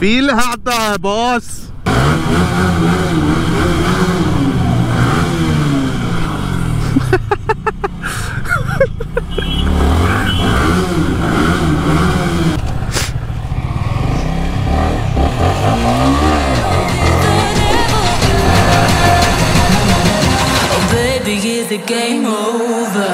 Feel आता है boss. Is the game over?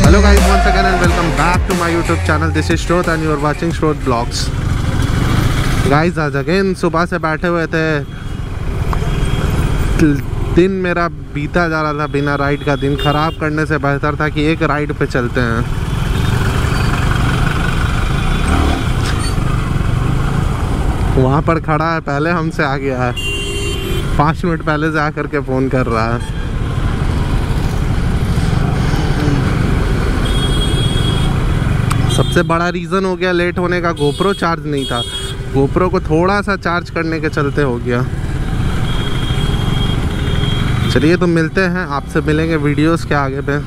Hello guys, once again and welcome back to my YouTube channel. This is Shroth and you are watching Shroth Vlogs. Guys, आज again सुबह से बैठे हुए थे, दिन मेरा बीता जा रहा था बिना राइड का। दिन ख़राब करने से बेहतर था कि एक राइड पे चलते हैं। वहाँ पर खड़ा है, पहले हमसे आ गया है, 5 मिनट पहले से आ करके फ़ोन कर रहा है। सबसे बड़ा रीज़न हो गया लेट होने का, GoPro चार्ज नहीं था। GoPro को थोड़ा सा चार्ज करने के चलते हो गया। चलिए तो मिलते हैं, आपसे मिलेंगे वीडियोस के आगे पे।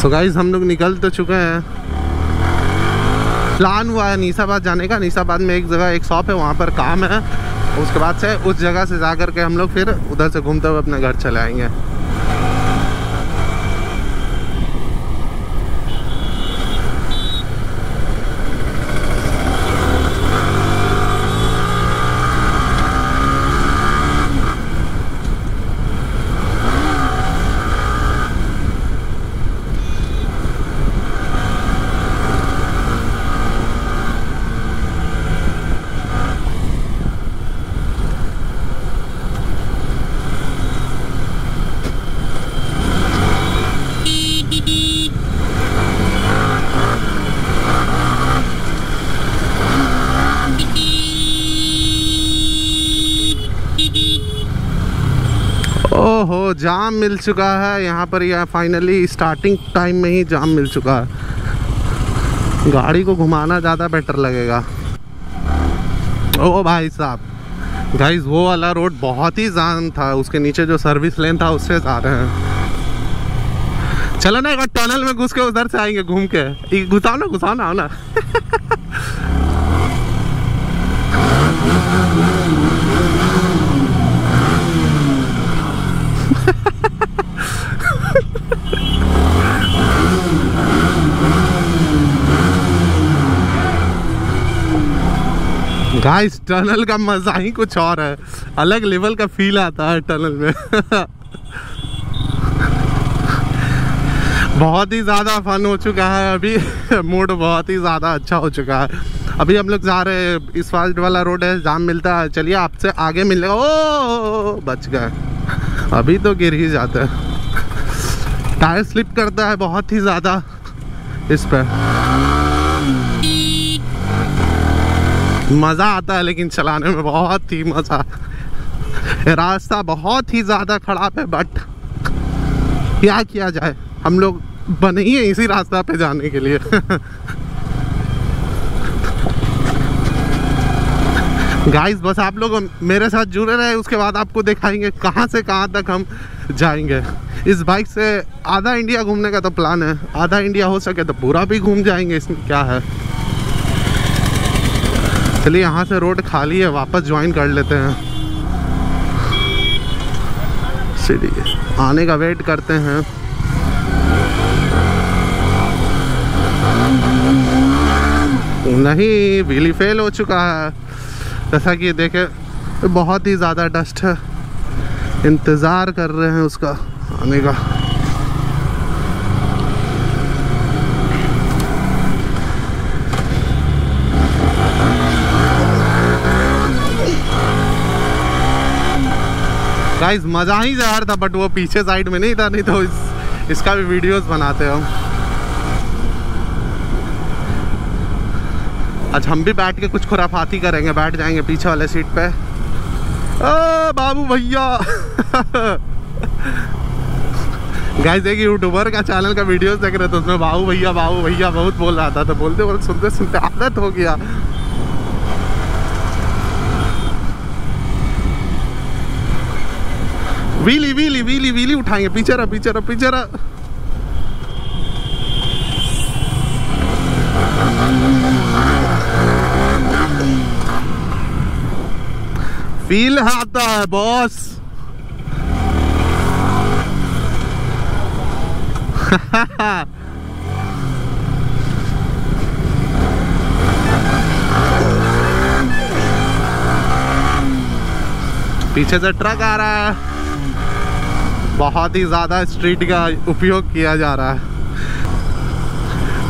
So guys, हम लोग निकल तो चुके हैं। प्लान हुआ है निसाबाद जाने का। निसाबाद में एक जगह एक शॉप है, वहाँ पर काम है। उसके बाद से उस जगह से जा करके हम लोग फिर उधर से घूमते हुए अपने घर चले आएँगे। ओहो, जाम मिल चुका है यहाँ पर। यह फाइनली स्टार्टिंग टाइम में ही जाम मिल चुका है। गाड़ी को घुमाना ज़्यादा बेटर लगेगा। ओ भाई साहब, गाइस वो वाला रोड बहुत ही जाम था। उसके नीचे जो सर्विस लेन था उससे जा रहे हैं। चलो ना एक बार टनल में घुस के उधर से आएंगे घूम के। घुसाओ ना आओ ना। गाइस टनल का मज़ा ही कुछ और है, अलग लेवल का फील आता है टनल में। बहुत ही ज़्यादा फन हो चुका है अभी। मूड बहुत ही ज़्यादा अच्छा हो चुका है। अभी हम लोग जा रहे हैं, इस वाला रोड है, जाम मिलता है। चलिए आपसे आगे मिलेगा। ओ बच गए, अभी तो गिर ही जाता है। टायर स्लिप करता है बहुत ही ज़्यादा इस पर। मज़ा आता है लेकिन चलाने में बहुत ही मज़ा। रास्ता बहुत ही ज़्यादा ख़राब है बट क्या किया जाए, हम लोग बने ही हैं इसी रास्ता पे जाने के लिए। गाइस बस आप लोग मेरे साथ जुड़े रहे, उसके बाद आपको दिखाएंगे कहाँ से कहाँ तक हम जाएंगे। इस बाइक से आधा इंडिया घूमने का तो प्लान है। आधा इंडिया हो सके तो पूरा भी घूम जाएंगे, इसमें क्या है। चलिए यहाँ से रोड खाली है, वापस ज्वाइन कर लेते हैं। चलिए आने का वेट करते हैं। नहीं, व्हीली फेल हो चुका है। जैसा कि देखे बहुत ही ज़्यादा डस्ट है। इंतज़ार कर रहे हैं उसका आने का। गाइस मज़ा ही जा रहा था बट वो पीछे साइड में नहीं था, नहीं तो इसका भी वीडियोस बनाते हम। आज हम भी बैठ के कुछ खुराफाती करेंगे, बैठ जाएंगे पीछे वाले सीट पे। ओ बाबू भैया। गाइस एक यूट्यूबर का चैनल का वीडियोस देख रहे थे, उसमें बाबू भैया बहुत बोल रहा था, तो बोलते बोलते सुनते सुनते आदत हो गया। व्हीली व्हीली व्हीली व्हीली उठाएंगे। पीछे रहा पीछे रहा पीछे रहा। फील आता है बॉस। पीछे से ट्रक आ रहा है। बहुत ही ज्यादा स्ट्रीट का उपयोग किया जा रहा है।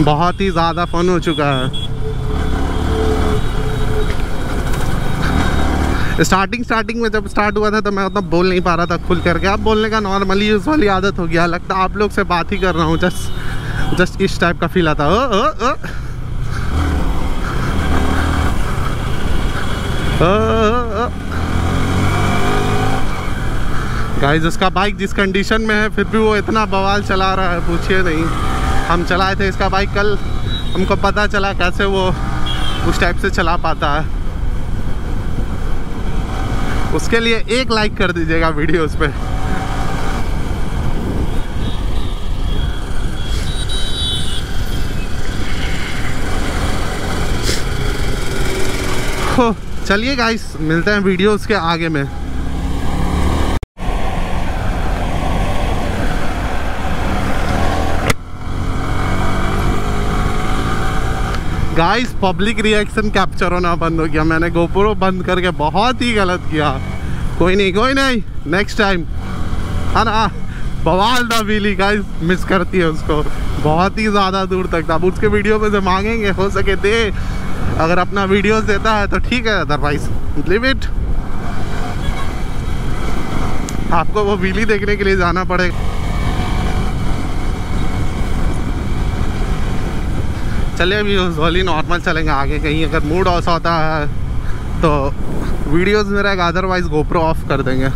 बहुत ही ज्यादा फन हो चुका है। स्टार्टिंग में जब स्टार्ट हुआ था तो मैं उतना बोल नहीं पा रहा था खुल करके। अब बोलने का नॉर्मली यूज वाली आदत हो गया। लगता आप लोग से बात ही कर रहा हूँ। जस्ट इस टाइप का फील आता। ओ, ओ, ओ, ओ, ओ, ओ। गाइस उसका बाइक जिस कंडीशन में है फिर भी वो इतना बवाल चला रहा है पूछिए नहीं। हम चलाए थे इसका बाइक कल, हमको पता चला कैसे वो उस टाइप से चला पाता है। उसके लिए एक लाइक कर दीजिएगा वीडियोस पे। चलिए गाइस मिलते हैं वीडियोस के आगे में। गाइस पब्लिक रिएक्शन कैप्चर होना बंद हो गया। मैंने गोप्रो बंद करके बहुत ही गलत किया। कोई नहीं नेक्स्ट टाइम है ना। बवाल था बिली गाइस, मिस करती है उसको। बहुत ही ज़्यादा दूर तक था। अब उसके वीडियो में से मांगेंगे हो सके दे। अगर अपना वीडियोस देता है तो ठीक है, अदरवाइज लिव इट। आपको वो बिली देखने के लिए जाना पड़ेगा। चले अभी यूजुअली नॉर्मल चलेंगे आगे। कहीं अगर मूड ऑफ होता है तो वीडियोस में रहेगा, अदरवाइज गोप्रो ऑफ कर देंगे।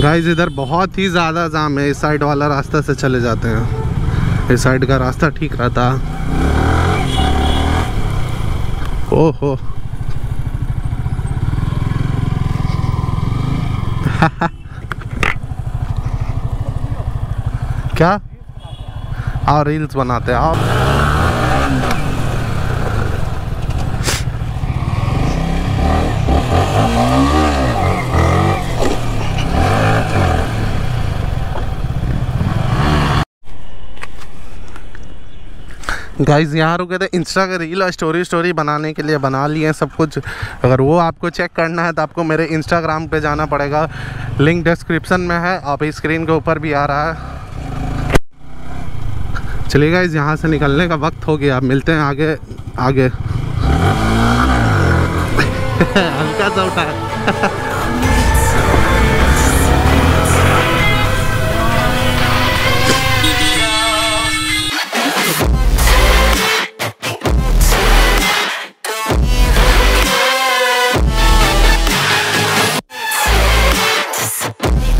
गाइस इधर बहुत ही ज़्यादा जाम है। इस साइड वाला रास्ता से चले जाते हैं। इस साइड का रास्ता ठीक रहता। ओहो क्या आओ रील्स बनाते हैं आप। गाइस यहाँ रुके थे इंस्टा का रील और स्टोरी बनाने के लिए। बना लिए सब कुछ। अगर वो आपको चेक करना है तो आपको मेरे इंस्टाग्राम पे जाना पड़ेगा। लिंक डिस्क्रिप्शन में है। आप स्क्रीन के ऊपर भी आ रहा है। चलिए गाइस यहाँ से निकलने का वक्त हो गया। मिलते हैं आगे आगे। हल्का सा उठा।